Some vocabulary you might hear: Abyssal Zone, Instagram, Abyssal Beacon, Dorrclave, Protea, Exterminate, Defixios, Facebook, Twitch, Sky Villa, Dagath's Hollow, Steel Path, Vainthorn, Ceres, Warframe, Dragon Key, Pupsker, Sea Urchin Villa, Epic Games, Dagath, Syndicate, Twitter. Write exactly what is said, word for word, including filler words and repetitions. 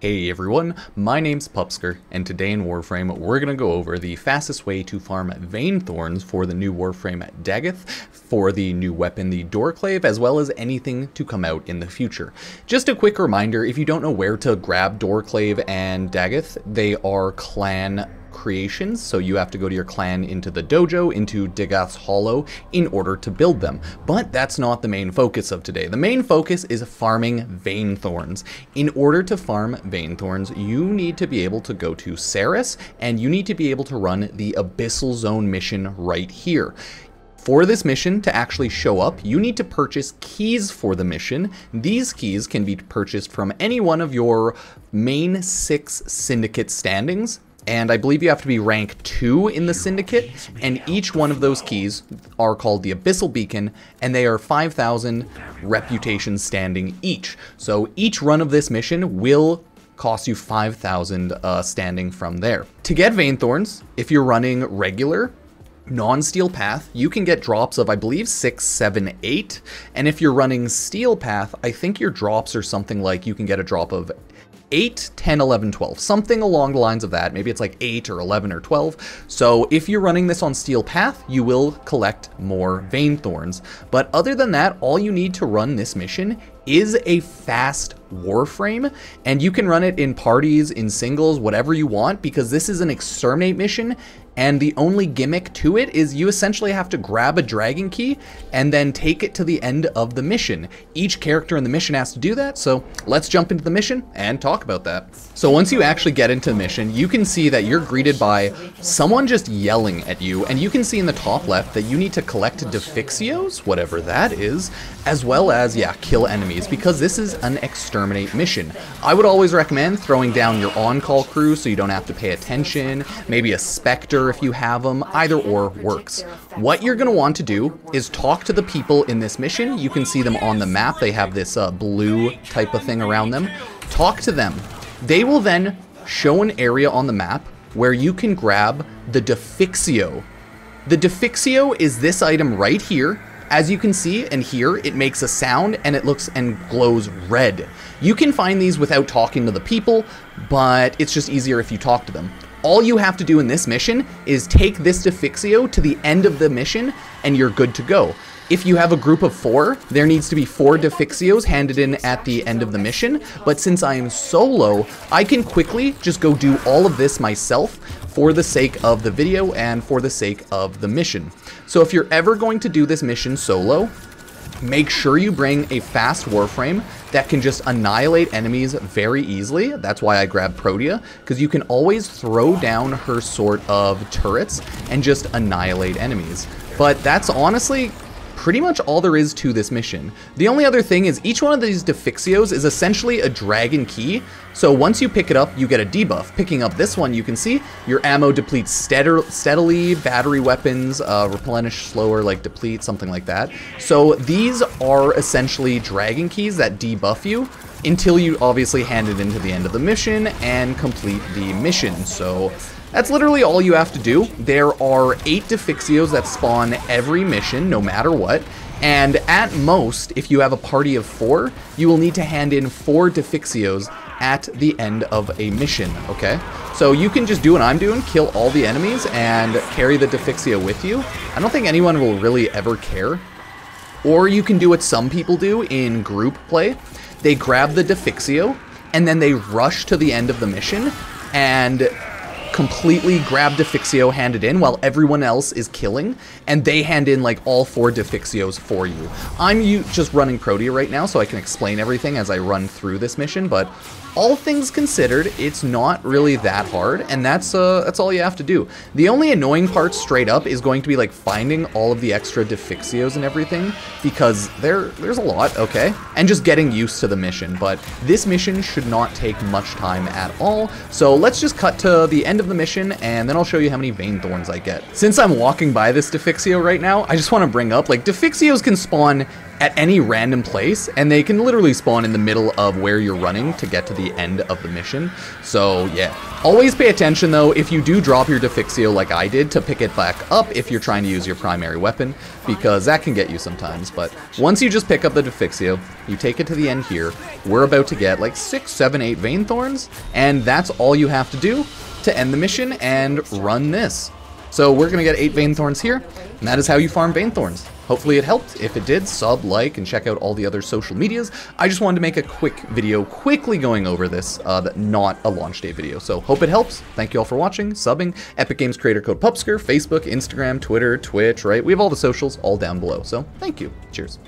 Hey everyone, my name's Pupsker, and today in Warframe we're going to go over the fastest way to farm Vainthorns for the new Warframe at Dagath, for the new weapon the Dorrclave, as well as anything to come out in the future. Just a quick reminder, if you don't know where to grab Dorrclave and Dagath, they are clan creations, so you have to go to your clan into the dojo, into Dagath's Hollow, in order to build them. But that's not the main focus of today. The main focus is farming Vainthorns. In order to farm Vainthorns, you need to be able to go to Ceres, and you need to be able to run the Abyssal Zone mission right here. For this mission to actually show up, you need to purchase keys for the mission. These keys can be purchased from any one of your main six Syndicate standings. And I believe you have to be rank two in the Syndicate, and each one of those keys are called the Abyssal Beacon, and they are five thousand reputation standing each. So each run of this mission will cost you five thousand uh, standing from there. To get Vainthorns, if you're running regular, non-Steel Path, you can get drops of, I believe, six, seven, eight. And if you're running Steel Path, I think your drops are something like, you can get a drop of eight, ten, eleven, twelve, something along the lines of that. Maybe it's like eight or eleven or twelve. So if you're running this on Steel Path, you will collect more Vainthorns. But other than that, all you need to run this mission is a fast Warframe, and you can run it in parties, in singles, whatever you want, because this is an Exterminate mission, and the only gimmick to it is you essentially have to grab a Dragon Key and then take it to the end of the mission. Each character in the mission has to do that, so let's jump into the mission and talk about that. So once you actually get into the mission, you can see that you're greeted by someone just yelling at you, and you can see in the top left that you need to collect Defixios, whatever that is, as well as, yeah, kill enemies, because this is an Exterminate mission. I would always recommend throwing down your on-call crew so you don't have to pay attention, maybe a Spectre if you have them, either or works. What you're going to want to do is talk to the people in this mission. You can see them on the map, they have this uh, blue type of thing around them. Talk to them. They will then show an area on the map where you can grab the Defixio. The Defixio is this item right here. As you can see and hear, it makes a sound and it looks and glows red. You can find these without talking to the people, but it's just easier if you talk to them. All you have to do in this mission is take this Defixio to the end of the mission and you're good to go. If you have a group of four, there needs to be four Defixios handed in at the end of the mission, but since I am solo, I can quickly just go do all of this myself for the sake of the video and for the sake of the mission. So if you're ever going to do this mission solo, make sure you bring a fast Warframe that can just annihilate enemies very easily. That's why I grabbed Protea, because you can always throw down her sort of turrets and just annihilate enemies. But that's honestly pretty much all there is to this mission. The only other thing is each one of these Defixios is essentially a Dragon Key, so once you pick it up, you get a debuff. Picking up this one, you can see your ammo depletes steadily, battery weapons uh, replenish slower, like deplete, something like that. So these are essentially Dragon Keys that debuff you until you obviously hand it into the end of the mission and complete the mission. So that's literally all you have to do. There are eight Defixios that spawn every mission, no matter what. And at most, if you have a party of four, you will need to hand in four Defixios at the end of a mission, okay? So you can just do what I'm doing, kill all the enemies and carry the Defixio with you. I don't think anyone will really ever care. Or you can do what some people do in group play. They grab the Defixio and then they rush to the end of the mission and completely grab Defixio, hand it in while everyone else is killing, and they hand in like all four Defixios for you. I'm you just running Protea right now, so I can explain everything as I run through this mission, but all things considered, it's not really that hard, and that's uh, that's all you have to do. The only annoying part straight up is going to be like finding all of the extra Defixios and everything, because there there's a lot, okay? And just getting used to the mission, but this mission should not take much time at all. So let's just cut to the end of of the mission, and then I'll show you how many Vainthorns I get. Since I'm walking by this Defixio right now, I just want to bring up, like, Defixios can spawn at any random place, and they can literally spawn in the middle of where you're running to get to the end of the mission. So yeah, always pay attention though if you do drop your Defixio like I did, to pick it back up if you're trying to use your primary weapon, because that can get you sometimes. But once you just pick up the Defixio, you take it to the end here, we're about to get like six, seven, eight Vainthorns, and that's all you have to do to end the mission and run this. So we're gonna get eight Vainthorns here, and that is how you farm Vainthorns. Hopefully it helped. If it did, sub, like, and check out all the other social medias. I just wanted to make a quick video quickly going over this, uh, not a launch day video. So hope it helps. Thank you all for watching, subbing, Epic Games creator code Pupsker, Facebook, Instagram, Twitter, Twitch, right? We have all the socials all down below. So thank you. Cheers.